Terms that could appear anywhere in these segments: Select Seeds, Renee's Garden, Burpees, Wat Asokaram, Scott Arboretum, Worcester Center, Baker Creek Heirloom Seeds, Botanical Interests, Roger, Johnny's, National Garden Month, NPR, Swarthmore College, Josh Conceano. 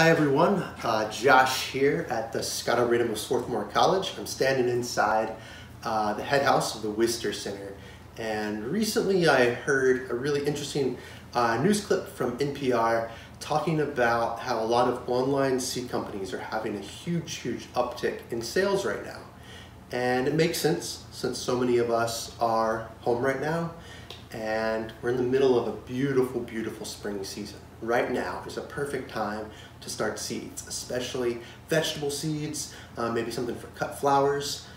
Hi everyone, Josh here at the Scott Arboretum of Swarthmore College. I'm standing inside the head house of the Worcester Center, and recently I heard a really interesting news clip from NPR talking about how a lot of online seed companies are having a huge uptick in sales right now. And it makes sense since so many of us are home right now and we're in the middle of a beautiful spring season. Right now is a perfect time to start seeds, especially vegetable seeds, maybe something for cut flowers.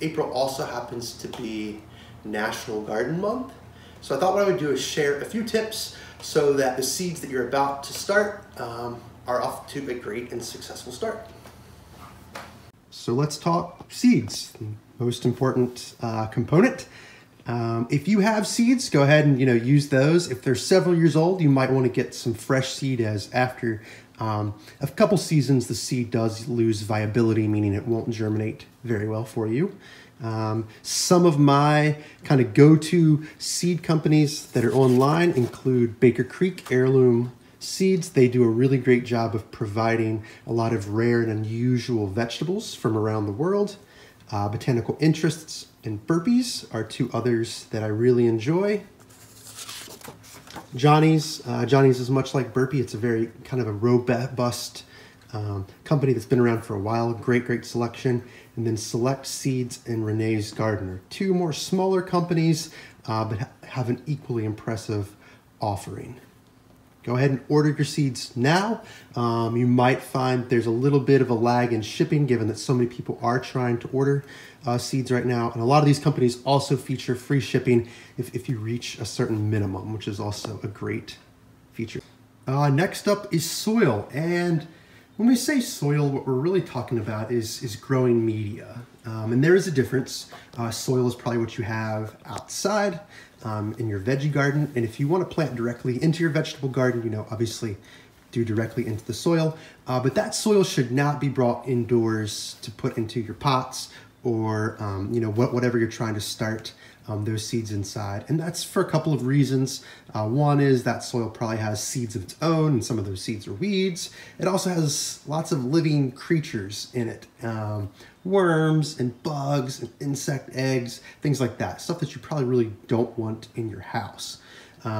April also happens to be National Garden Month. So I thought what I would do is share a few tips so that the seeds that you're about to start are off to a great and successful start. So let's talk seeds, most important component. If you have seeds, go ahead and use those. If they're several years old, you might want to get some fresh seed, as after a couple seasons the seed does lose viability, meaning it won't germinate very well for you. Some of my kind of go-to seed companies that are online include Baker Creek Heirloom Seeds. They do a really great job of providing a lot of rare and unusual vegetables from around the world. Botanical Interests and Burpees are two others that I really enjoy. Johnny's is much like Burpee. It's a very kind of a robust company that's been around for a while. Great selection. And then Select Seeds and Renee's Garden are two more smaller companies, but have an equally impressive offering. Go ahead and order your seeds now. You might find there's a little bit of a lag in shipping, given that so many people are trying to order seeds right now. And a lot of these companies also feature free shipping if you reach a certain minimum, which is also a great feature. Next up is soil. And when we say soil, what we're really talking about is growing media. And there is a difference. Soil is probably what you have outside in your veggie garden. And if you want to plant directly into your vegetable garden, obviously do directly into the soil. But that soil should not be brought indoors to put into your pots or, whatever you're trying to start those seeds inside. And that's for a couple of reasons. One is that soil probably has seeds of its own, and some of those seeds are weeds. It also has lots of living creatures in it. Worms and bugs and insect eggs, things like that. Stuff that you probably really don't want in your house.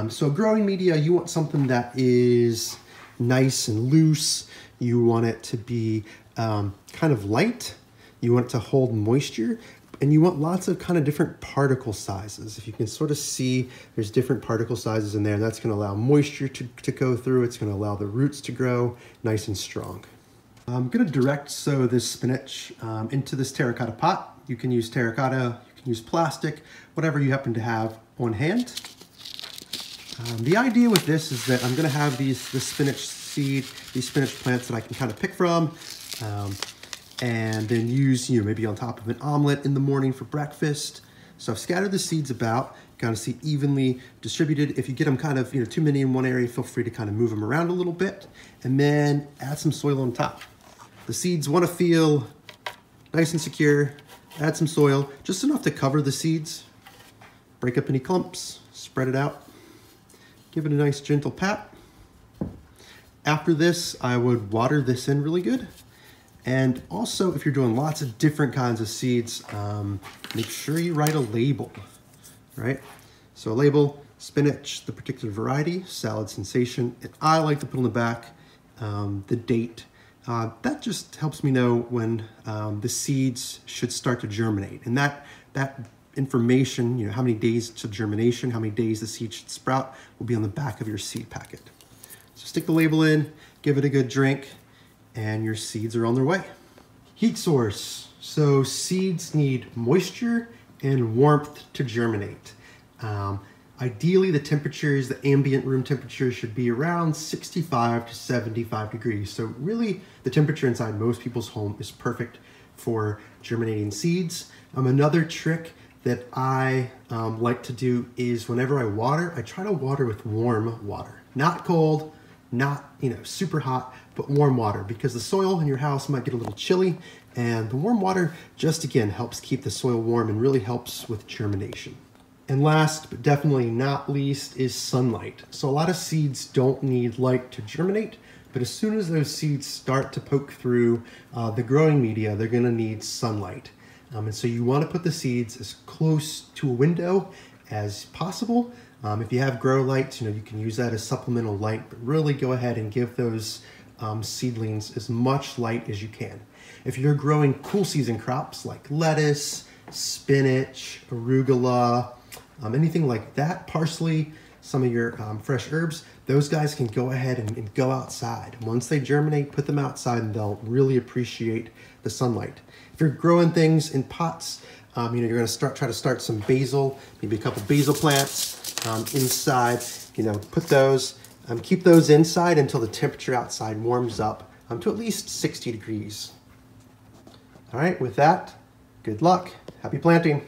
So growing media, you want something that is nice and loose. You want it to be kind of light. You want it to hold moisture, and you want lots of kind of different particle sizes. If you can sort of see, there's different particle sizes in there, and that's going to allow moisture to go through. It's going to allow the roots to grow nice and strong. I'm going to direct sow this spinach into this terracotta pot. You can use terracotta, you can use plastic, whatever you happen to have on hand. The idea with this is that I'm going to have this spinach seed, these spinach plants that I can kind of pick from. And then use, maybe on top of an omelet in the morning for breakfast. So I've scattered the seeds about, kind of evenly distributed. If you get them kind of, too many in one area, feel free to kind of move them around a little bit, and then add some soil on top. The seeds want to feel nice and secure. Add some soil, just enough to cover the seeds. Break up any clumps, spread it out. Give it a nice gentle pat. After this, I would water this in really good. And also, if you're doing lots of different kinds of seeds, make sure you write a label, right? So a label, spinach, the particular variety, salad sensation, and I like to put on the back the date. That just helps me know when the seeds should start to germinate. And that information, how many days to germination, how many days the seed should sprout, will be on the back of your seed packet. So stick the label in, give it a good drink, and your seeds are on their way. Heat source. So seeds need moisture and warmth to germinate. Ideally, the temperatures, the ambient room temperature, should be around 65 to 75 degrees. So really, the temperature inside most people's home is perfect for germinating seeds. Another trick that I like to do is whenever I water, I try to water with warm water, not cold, not super hot, but warm water, because the soil in your house might get a little chilly, and the warm water just again helps keep the soil warm and really helps with germination. And last but definitely not least is sunlight. So a lot of seeds don't need light to germinate, But as soon as those seeds start to poke through the growing media, they're going to need sunlight. And so you want to put the seeds as close to a window as possible. If you have grow lights, you can use that as supplemental light, but really go ahead and give those seedlings as much light as you can. If you're growing cool season crops like lettuce, spinach, arugula, anything like that, parsley, some of your fresh herbs, those guys can go ahead and go outside. Once they germinate, put them outside and they'll really appreciate the sunlight. If you're growing things in pots, you're going to try to start some basil, maybe a couple basil plants inside, put those, keep those inside until the temperature outside warms up to at least 60 degrees. All right, with that, good luck. Happy planting.